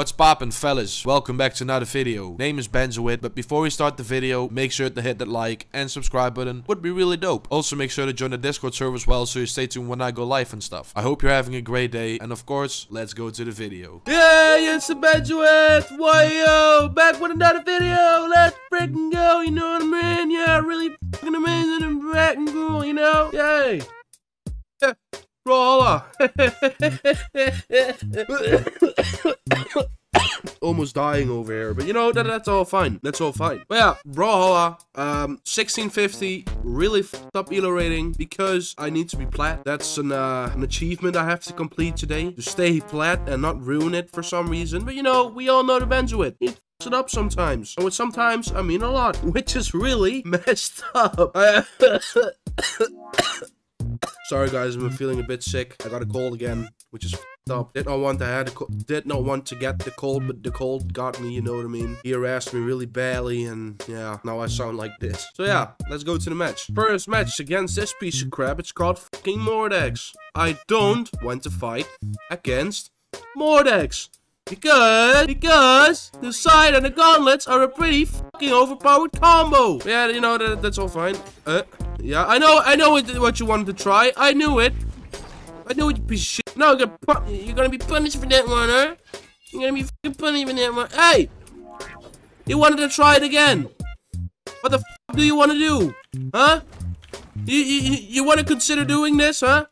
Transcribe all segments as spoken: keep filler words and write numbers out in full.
What's poppin', fellas? Welcome back to another video. Name is b three nzow one t, but before we start the video, make sure to hit that like and subscribe button. Would be really dope. Also, make sure to join the Discord server as well, so you stay tuned when I go live and stuff. I hope you're having a great day, and of course, let's go to the video. Yay, it's the b three nzow one t! Wayo! Back with another video! Let's freaking go, you know what I mean? Yeah, really freaking amazing and freaking cool, you know? Yay! Yeah. Brawlhalla. Almost dying over here, but you know that that's all fine. That's all fine. But yeah, Brawlhalla, um, sixteen fifty, really fucked up elo rating because I need to be plat. That's an uh, an achievement I have to complete today to stay plat and not ruin it for some reason. But you know, we all know the b three nzow one t. He f***s it up sometimes, and with sometimes I mean a lot, which is really messed up. Sorry guys, I've been feeling a bit sick. I got a cold again, which is f***ed up. Did not want to have the cold, did not want to get the cold, but the cold got me, you know what I mean? He harassed me really badly, and yeah, now I sound like this. So yeah, let's go to the match. First match against this piece of crap, it's called f***ing Mordex. I don't want to fight against Mordex. Because, because the side and the gauntlets are a pretty fucking overpowered combo. Yeah, you know, that, that's all fine. Uh, yeah, I know, I know it, what you wanted to try. I knew it. I knew it, you piece of shit. No, you're gonna, you're gonna be punished for that one, huh? You're gonna be fucking punished for that one. Hey! You wanted to try it again. What the fuck do you want to do? Huh? You, you, you want to consider doing this, huh?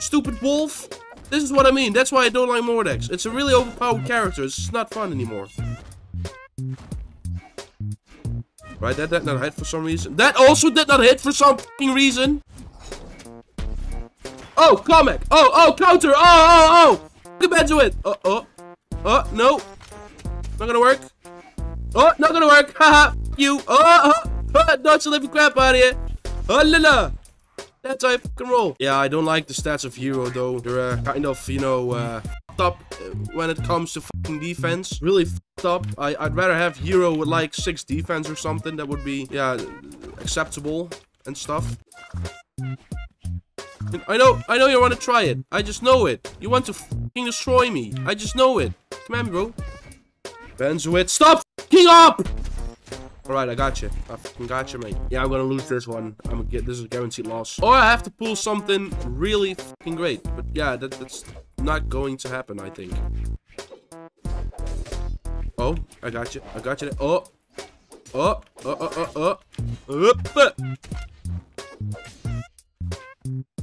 Stupid wolf. This is what I mean. That's why I don't like Mordex. It's a really overpowered character. It's just not fun anymore. Right, that did not hit for some reason. That also did not hit for some fucking reason. Oh, comeback. Oh, oh, counter. Oh, oh, oh. Get back to it. Oh, oh. Oh, no. Not gonna work. Oh, not gonna work. Haha. You. Oh, oh. Oh, dodge the living crap out of here. Oh, la la. That's how I fucking roll. Yeah, I don't like the stats of Hero though. They're uh, kind of, you know, uh, f***ed up when it comes to fucking defense. Really f***ed up. I, I'd rather have Hero with like six defense or something. That would be, yeah, acceptable and stuff. And I know, I know you want to try it. I just know it. You want to fucking destroy me. I just know it. Come on, bro. b three nzow one t, stop fucking up! Alright, I got you. I fucking got you, mate. Yeah, I'm gonna lose this one. I'm gonna get this is a guaranteed loss. Or I have to pull something really fucking great. But yeah, that, that's not going to happen, I think. Oh, I got you. I got you. Oh, oh, oh, oh, oh, oh. Up.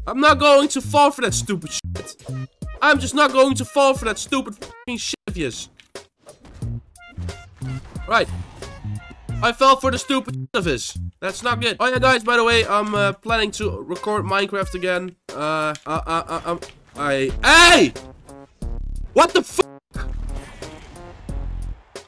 I'm not going to fall for that stupid shit. I'm just not going to fall for that stupid fucking shit of yours. Right. I fell for the stupid of this. That's not good. Oh yeah, guys. By the way, I'm uh, planning to record Minecraft again. Uh, uh, uh, uh um, I. Hey! What the fuck?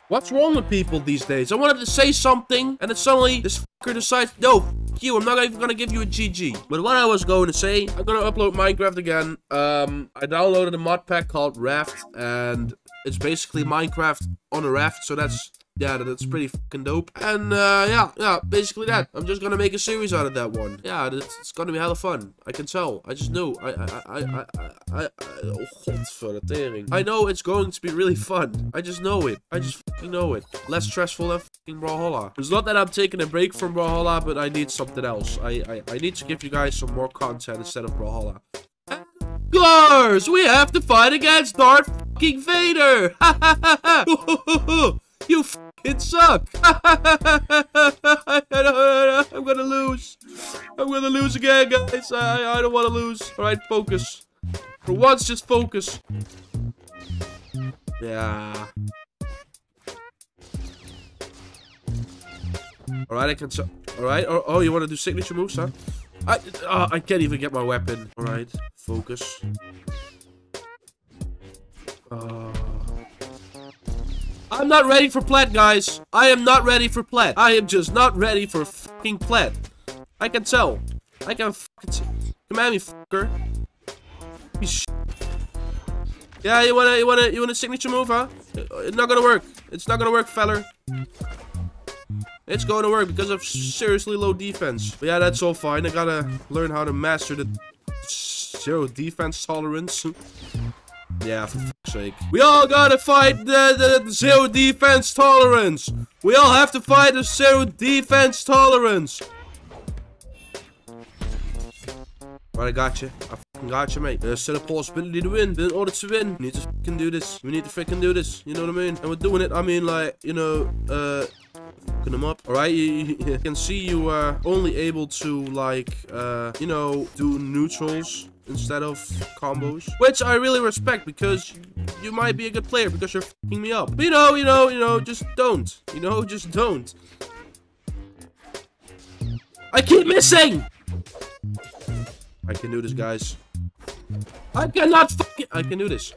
What's wrong with people these days? I wanted to say something, and then suddenly this fucker decides, no, f you. I'm not even gonna give you a G G. But what I was going to say, I'm gonna upload Minecraft again. Um, I downloaded a mod pack called Raft, and it's basically Minecraft on a raft. So that's. Yeah, that's pretty fucking dope. And, uh, yeah, yeah, basically that. I'm just gonna make a series out of that one. Yeah, it's, it's gonna be hella fun. I can tell. I just know. I, I, I, I, I, I, oh, god for the tearing. I know it's going to be really fun. I just know it. I just fucking know it. Less stressful than fucking Brawlhalla. It's not that I'm taking a break from Brawlhalla, but I need something else. I, I, I need to give you guys some more content instead of Brawlhalla. Guys, we have to fight against Darth fucking Vader. Ha ha ha ha. You f***ing suck! I'm gonna lose. I'm gonna lose again, guys. I, I don't want to lose. Alright, focus. For once, just focus. Yeah. Alright, I can... Alright, oh, oh, you want to do signature moves, huh? I, oh, I can't even get my weapon. Alright, focus. Uh... I'm not ready for plat, guys. I am not ready for plat. I am just not ready for fucking plat. I can tell. I can fucking tell. Come at me, fucker. Yeah, you wanna, you wanna, you wanna signature move, huh? It's not gonna work. It's not gonna work, feller. It's gonna work because of seriously low defense. But yeah, that's all fine. I gotta learn how to master the zero defense tolerance. Yeah, for sake. We all gotta fight the, the, the zero defense tolerance. We all have to fight the zero defense tolerance. Alright, I got you. I fucking got you, mate. There's still a possibility to win, but in order to win, we need to fucking do this. We need to freaking do this. You know what I mean? And we're doing it. I mean, like, you know, uh, fucking them up. Alright, you, you can see you are only able to, like, uh, you know, do neutrals instead of combos, which I really respect because you might be a good player because you're fucking me up. But you know, you know, you know, just don't. You know, just don't. I keep missing. I can do this, guys. I cannot fucking- I can do this.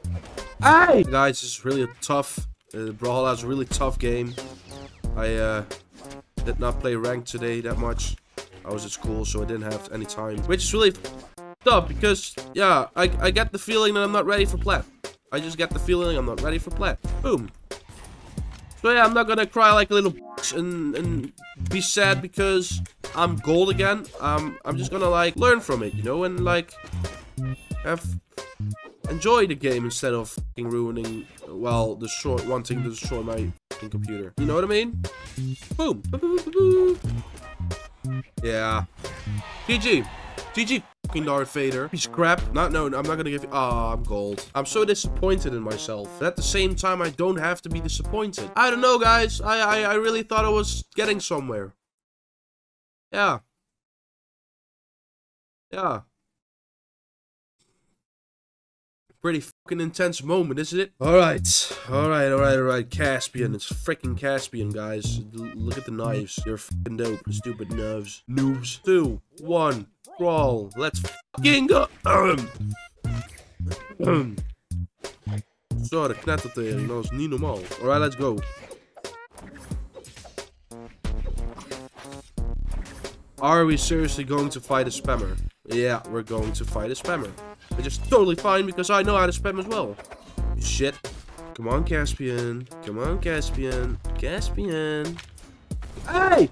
Hey! Guys, this is really a tough- uh, Brawlhalla is a really tough game. I, uh, did not play ranked today that much. I was at school, so I didn't have any time. Which is really fucked up, because, yeah, I, I get the feeling that I'm not ready for plat. I just get the feeling I'm not ready for plat. Boom. So yeah, I'm not gonna cry like a little bitch and, and be sad because I'm gold again. Um, I'm just gonna like learn from it, you know, and like have enjoy the game instead of fucking ruining, well, the short wanting to destroy my fucking computer. You know what I mean? Boom. Yeah. G G. G G. Fucking Darth Vader. He's crap. Not, no, I'm not gonna give you. Ah, oh, I'm gold. I'm so disappointed in myself. But at the same time, I don't have to be disappointed. I don't know, guys. I, I, I really thought I was getting somewhere. Yeah. Yeah. Pretty fucking intense moment, isn't it? Alright. Alright, alright, alright. Caspian. It's freaking Caspian, guys. L look at the knives. They're fucking dope. Stupid nerves. Noobs. Two. One. Brawl. Let's fucking go. Zo, de knettertering. Dat is niet normaal. Alright, let's go. Are we seriously going to fight a spammer? Yeah, we're going to fight a spammer. Which is totally fine because I know how to spam as well. Shit. Come on, Caspian. Come on, Caspian. Caspian. Hey!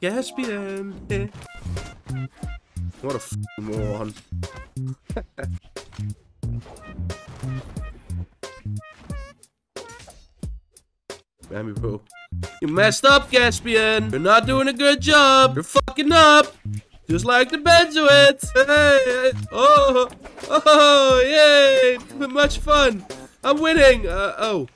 Caspian. Hey. What a f***ing moron. Damn you, bro. You messed up, Caspian. You're not doing a good job. You're fucking up. Just like the b three nzow one t. Hey, oh, oh, yay. Much fun. I'm winning. Uh, oh.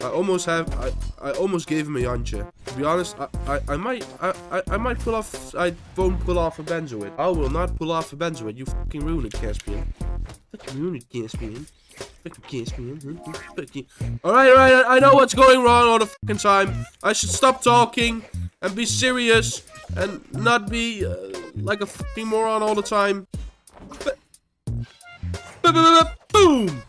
I almost have, I, I almost gave him a Yantje. To be honest, I, I, I might, I, I, I might pull off, I won't pull off a b three nzow one t. I will not pull off a b three nzow one t. You fucking ruined it, Caspian. Fucking ruined it, Caspian. Fucking Caspian. Fucking. Alright, alright, I know what's going wrong all the fucking time. I should stop talking and be serious and not be uh, like a fucking moron all the time. Boom!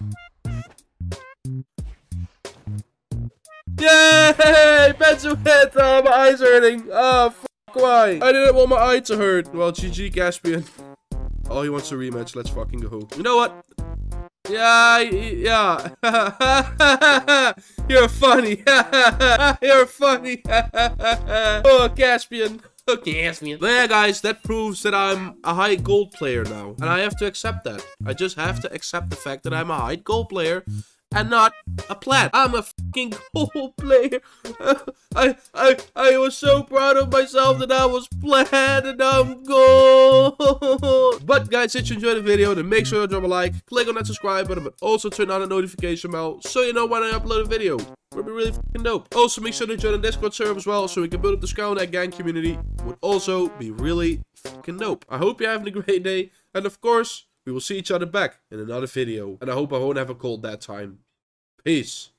Yay! b three nzow one t! Oh, my eyes are hurting. Oh, fuck, why? I didn't want my eye to hurt. Well, G G, Caspian. Oh, he wants a rematch. Let's fucking go. You know what? Yeah, yeah. You're funny. You're funny. Oh, Caspian. Okay, but yeah, guys, that proves that I'm a high gold player now. And I have to accept that. I just have to accept the fact that I'm a high gold player. And not a plat. I'm a fucking gold player. I I I was so proud of myself that I was plat and I'm gold. But guys, if you enjoyed the video, then make sure to drop a like, click on that subscribe button, but also turn on the notification bell so you know when I upload a video. Would be really fucking dope. Also, make sure to join the Discord server as well so we can build up the Scrambledegg gang community. Would also be really fucking dope. I hope you're having a great day, and of course, we will see each other back in another video. And I hope I won't have a cold that time. Peace.